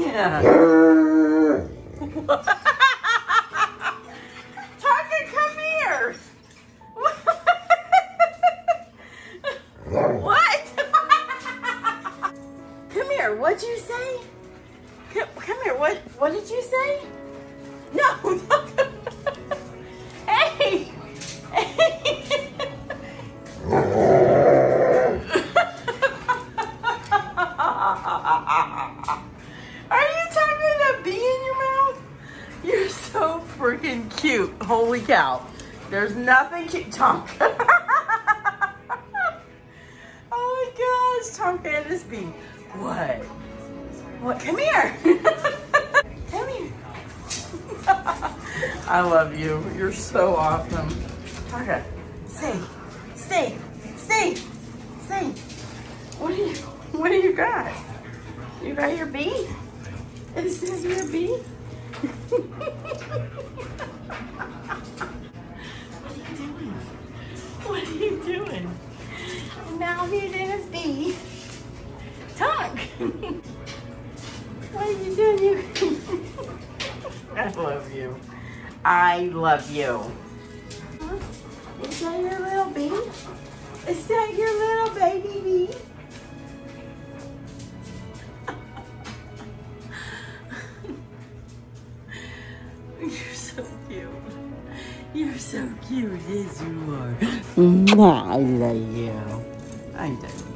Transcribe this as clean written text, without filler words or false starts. Yeah. Target, come here. What? Come here. What'd you say? Come here. What did you say? No. No. Hey. Hey. Are you talking a bee in your mouth? You're so freaking cute. Holy cow. There's nothing cute. Tonka. Oh my gosh. Tonka and this bee. What? What? Come here. Come here. I love you. You're so awesome. Tonka. Stay. Stay. Stay. Stay. What do you got? You got your bee? Is this your bee? What are you doing? What are you doing? Now he's in his bee. Talk! What are you doing? I love you. I love you. Huh? Is that your little bee? Is that your little baby bee? You're so cute, yes you are. I love you. I do.